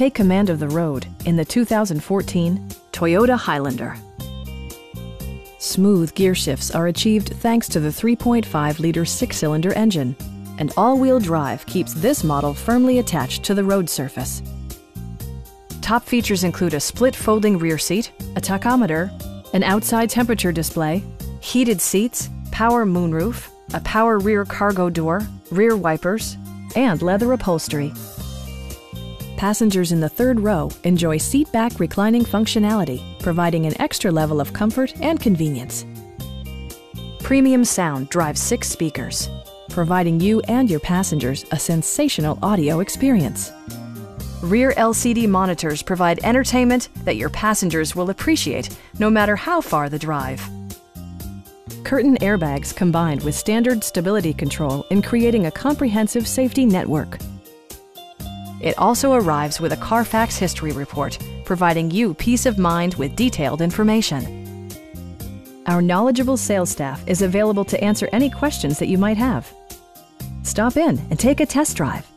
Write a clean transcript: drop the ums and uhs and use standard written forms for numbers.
Take command of the road in the 2014 Toyota Highlander. Smooth gear shifts are achieved thanks to the 3.5-liter six-cylinder engine, and all-wheel drive keeps this model firmly attached to the road surface. Top features include a split folding rear seat, a tachometer, an outside temperature display, heated seats, power moonroof, a power rear cargo door, rear wipers, and leather upholstery. Passengers in the third row enjoy seat-back reclining functionality, providing an extra level of comfort and convenience. Premium sound drives 6 speakers, providing you and your passengers a sensational audio experience. Rear LCD monitors provide entertainment that your passengers will appreciate, no matter how far the drive. Curtain airbags combined with standard stability control in creating a comprehensive safety network. It also arrives with a Carfax history report, providing you peace of mind with detailed information. Our knowledgeable sales staff is available to answer any questions that you might have. Stop in and take a test drive.